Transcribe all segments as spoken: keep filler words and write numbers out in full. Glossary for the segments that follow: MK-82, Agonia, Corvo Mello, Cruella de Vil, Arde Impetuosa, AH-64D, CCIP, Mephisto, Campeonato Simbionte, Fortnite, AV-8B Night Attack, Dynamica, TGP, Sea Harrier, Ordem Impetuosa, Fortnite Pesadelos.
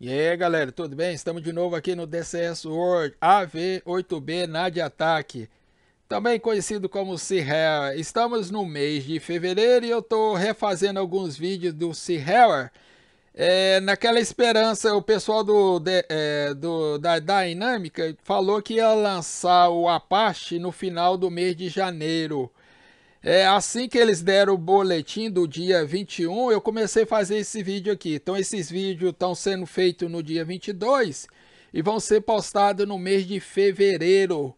E aí galera, tudo bem? Estamos de novo aqui no D C S World A V oito B Night Attack, também conhecido como Sea Harrier. Estamos no mês de fevereiro e eu estou refazendo alguns vídeos do Sea Harrier. É, naquela esperança, o pessoal do, de, é, do, da Dynamica falou que ia lançar o Apache no final do mês de janeiro. É, assim que eles deram o boletim do dia vinte e um, eu comecei a fazer esse vídeo aqui. Então esses vídeos estão sendo feitos no dia vinte e dois e vão ser postados no mês de fevereiro.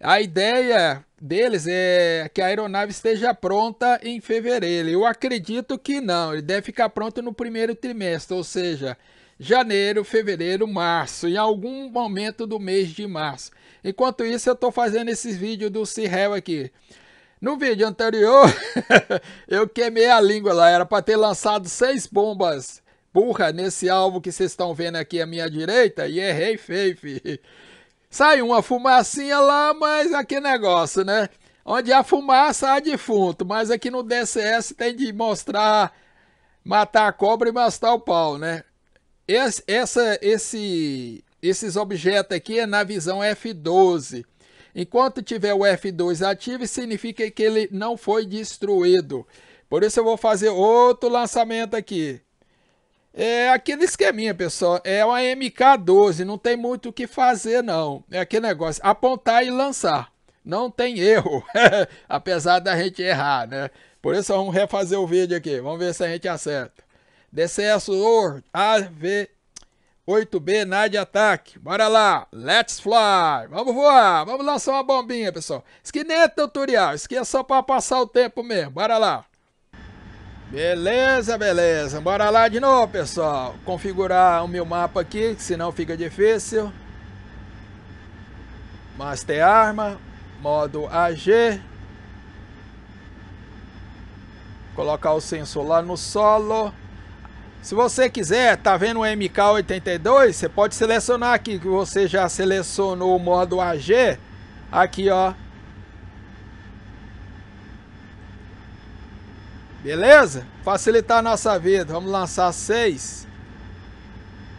A ideia deles é que a aeronave esteja pronta em fevereiro. Eu acredito que não, ele deve ficar pronto no primeiro trimestre, ou seja, janeiro, fevereiro, março, em algum momento do mês de março. Enquanto isso, eu estou fazendo esses vídeos do Sea Harrier aqui. No vídeo anterior, eu queimei a língua lá, era para ter lançado seis bombas burra nesse alvo que vocês estão vendo aqui à minha direita, e errei feio, filho. Sai uma fumacinha lá, mas aqui negócio, né? Onde há fumaça, há defunto. Mas aqui no D C S tem de mostrar, matar a cobra e mastar o pau, né? Esse, essa, esse, esses objetos aqui é na visão F doze. Enquanto tiver o F doze ativo, significa que ele não foi destruído. Por isso eu vou fazer outro lançamento aqui. É aquele esqueminha, pessoal, é uma M K doze, não tem muito o que fazer não, é aquele negócio, apontar e lançar, não tem erro, apesar da gente errar, né? Por isso vamos refazer o vídeo aqui, vamos ver se a gente acerta. D C S World A V oito B Night Attack, bora lá, let's fly, vamos voar, vamos lançar uma bombinha, pessoal. Isso aqui nem é tutorial, isso aqui é só para passar o tempo mesmo, bora lá. Beleza, beleza. Bora lá de novo, pessoal. Configurar o meu mapa aqui, senão fica difícil. Master Arma, modo A G. Colocar o sensor lá no solo. Se você quiser, tá vendo o M K oitenta e dois? Você pode selecionar aqui, que você já selecionou o modo A G. Aqui, ó. Beleza? Facilitar a nossa vida. Vamos lançar seis.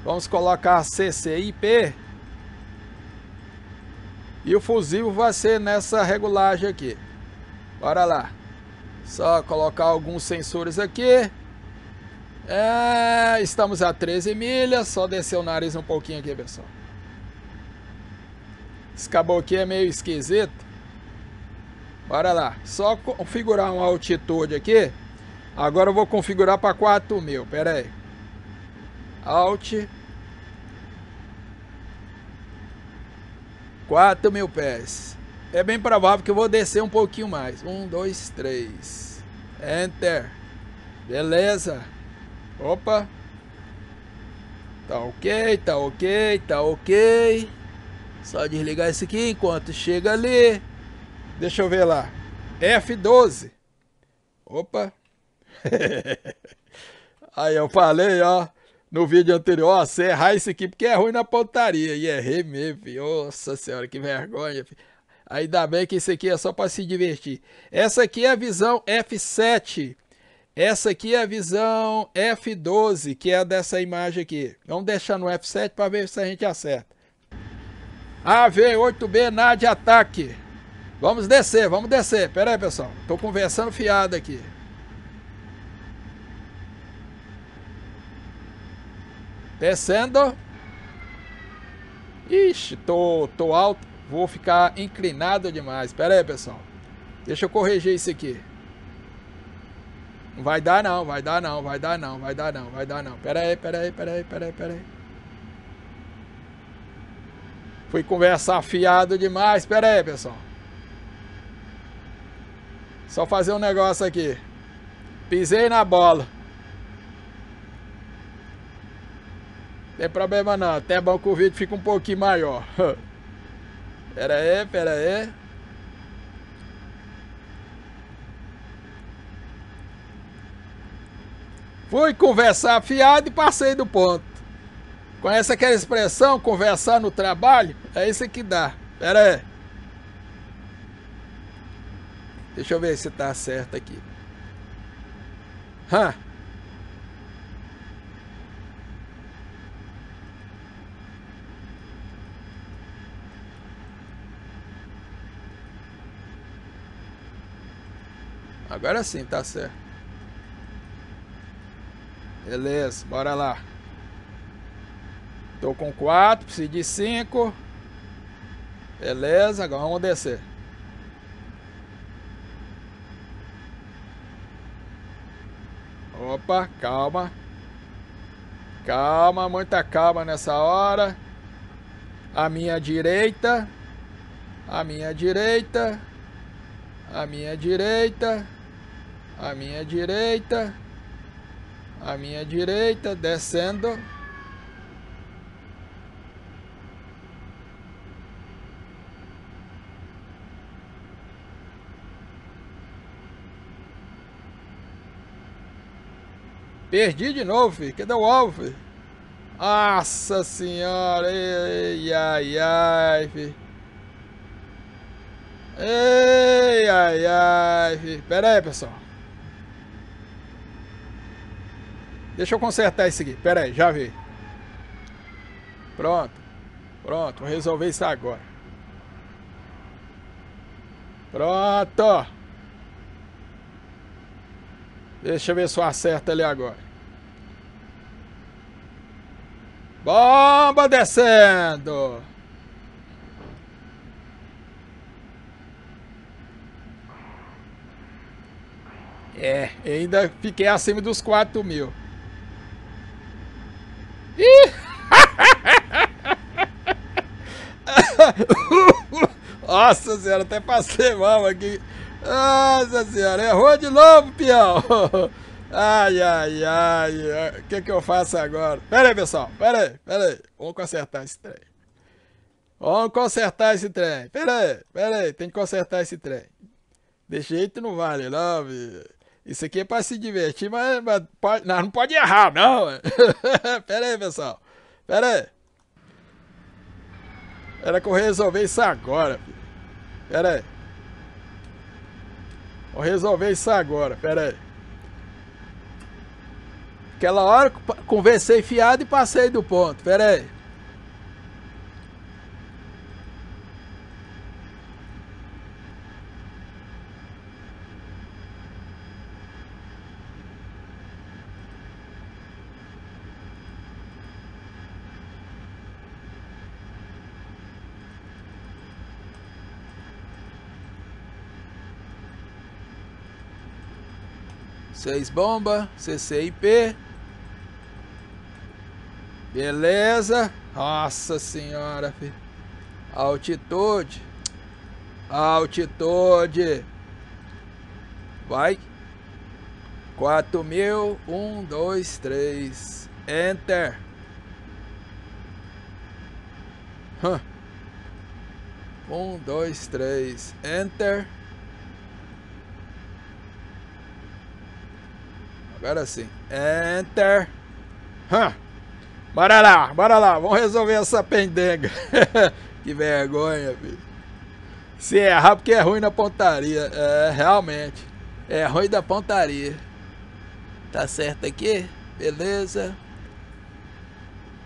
Vamos colocar C C I P. E o fusível vai ser nessa regulagem aqui. Bora lá. Só colocar alguns sensores aqui. É, estamos a treze milhas. Só descer o nariz um pouquinho aqui, pessoal. Esse caboclinho é meio esquisito. Bora lá. Só configurar uma altitude aqui. Agora eu vou configurar para quatro mil, pera aí. Alt. quatro mil pés. É bem provável que eu vou descer um pouquinho mais. um, dois, três. Enter. Beleza. Opa. Tá ok, tá ok, tá ok. Só desligar isso aqui enquanto chega ali. Deixa eu ver lá. F doze. Opa. Aí eu falei, ó, no vídeo anterior, ó, você errar isso aqui porque é ruim na pontaria. E errei mesmo, filho. Nossa senhora, que vergonha, filho. Ainda bem que isso aqui é só para se divertir. Essa aqui é a visão F sete. Essa aqui é a visão F doze, que é a dessa imagem aqui. Vamos deixar no F sete para ver se a gente acerta. A V oito B Night Attack. Vamos descer, vamos descer. Pera aí, pessoal. Tô conversando fiado aqui. Descendo. Ixi, tô, tô alto. Vou ficar inclinado demais. Pera aí, pessoal. Deixa eu corrigir isso aqui. Não vai dar não, vai dar não, vai dar não, vai dar não, vai dar não. Pera aí, pera aí, pera aí, pera aí, pera aí. Fui conversar fiado demais. Pera aí, pessoal. Só fazer um negócio aqui. Pisei na bola. Não tem problema não, até bom que o vídeo fica um pouquinho maior. Pera aí, pera aí. Fui conversar fiado e passei do ponto. Conhece aquela expressão, conversar no trabalho? É isso que dá. Pera aí. Deixa eu ver se tá certo aqui. Hã? Agora sim, tá certo. Beleza, bora lá. Tô com quatro, preciso de cinco. Beleza, agora vamos descer. Opa, calma. Calma, muita calma nessa hora. A minha direita. A minha direita. A minha direita. A minha direita. A minha direita, descendo. Perdi de novo, filho. Cadê o alvo, filho? Nossa senhora. Ei, ai, ai, filho. Ei, ai, ai, filho. Pera aí, pessoal. Deixa eu consertar isso aqui. Pera aí, já vi. Pronto. Pronto, vou resolver isso agora. Pronto. Deixa eu ver se eu acerto ali agora. Bomba descendo. É, ainda fiquei acima dos quatro mil. Ih! Nossa senhora, até passei mal aqui. Nossa senhora, errou de novo, peão. Ai, ai, ai. O que que eu faço agora? Pera aí, pessoal. Pera aí, pera aí. Vamos consertar esse trem. Vamos consertar esse trem. Pera aí, pera aí. Tem que consertar esse trem. De jeito não vale, não, filho. Isso aqui é pra se divertir, mas, mas pode, não, não pode errar, não. Pera aí, pessoal. Pera aí. Era que eu resolver isso agora, filho. Pera aí. Vou resolver isso agora, pera aí. Aquela hora conversei fiado e passei do ponto, pera aí. Seis bomba, C C I P. Beleza. Nossa senhora, filho. Altitude. Altitude. Vai. quatro mil. um, dois, três. Enter. um, dois, três. Enter. Agora sim. Enter. Hum. Bora lá, bora lá. Vamos resolver essa pendenga. Que vergonha, filho. Se errar porque é ruim na pontaria. É, realmente. É ruim da pontaria. Tá certo aqui? Beleza.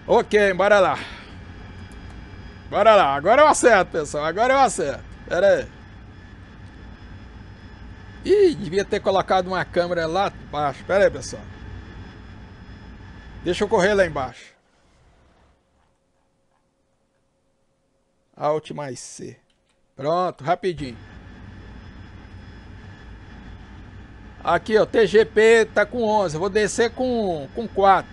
Ok, bora lá. Bora lá. Agora eu acerto, pessoal. Agora eu acerto. Pera aí. Ih, devia ter colocado uma câmera lá embaixo. Pera aí, pessoal. Deixa eu correr lá embaixo. Alt mais C. Pronto, rapidinho. Aqui, ó, T G P tá com onze. Eu vou descer com, com quatro.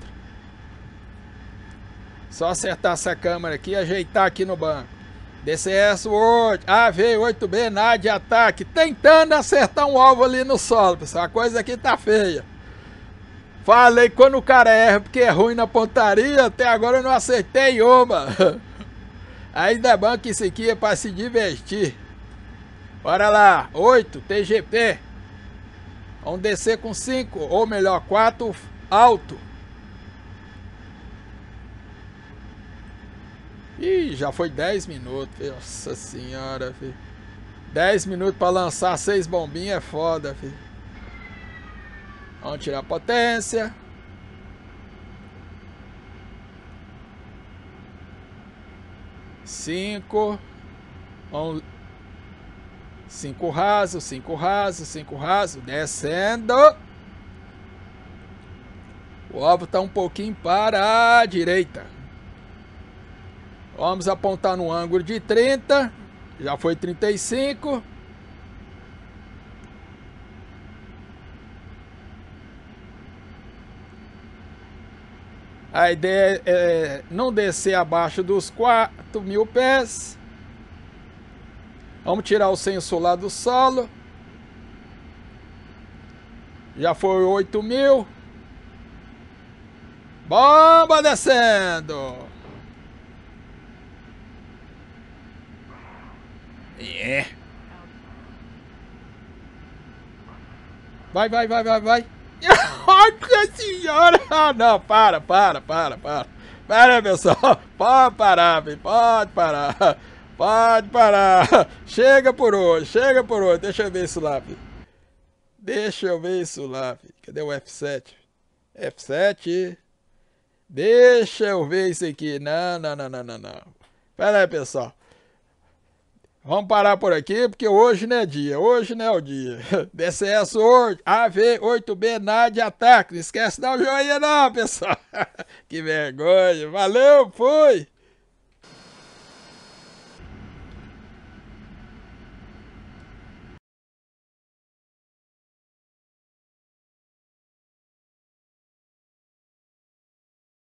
Só acertar essa câmera aqui e ajeitar aqui no banco. D C S oito, A V oito B Night Attack, tentando acertar um alvo ali no solo, pessoal. A coisa aqui tá feia. Falei quando o cara erra porque é ruim na pontaria, até agora eu não acertei uma. Ainda é bom que isso aqui é pra se divertir. Bora lá, oito, T G P. Vamos descer com cinco, ou melhor, quatro, alto. Ih, já foi dez minutos, filho. Nossa senhora, filho. dez minutos para lançar seis bombinhas é foda, filho. Vamos tirar a potência. cinco. Vamos... cinco raso, cinco raso, cinco raso, descendo. O alvo está um pouquinho para a direita. Vamos apontar no ângulo de trinta, já foi trinta e cinco. A ideia é não descer abaixo dos quatro mil pés. Vamos tirar o sensor lá do solo. Já foi oito mil. Bomba descendo. É. Vai, vai, vai, vai, vai. Nossa senhora! Ah, não, para, para, para, para. Para, pessoal. Pode parar, filho. Pode parar. Pode parar. Chega por hoje, chega por hoje. Deixa eu ver isso lá, filho. Deixa eu ver isso lá, filho. Cadê o F sete? F sete. Deixa eu ver isso aqui. Não, não, não, não, não, não. Pera aí, pessoal. Vamos parar por aqui, porque hoje não é dia. Hoje não é o dia. D C S hoje, A V oito B Night Attack. Não esquece de dar o joinha não, pessoal. Que vergonha. Valeu, fui.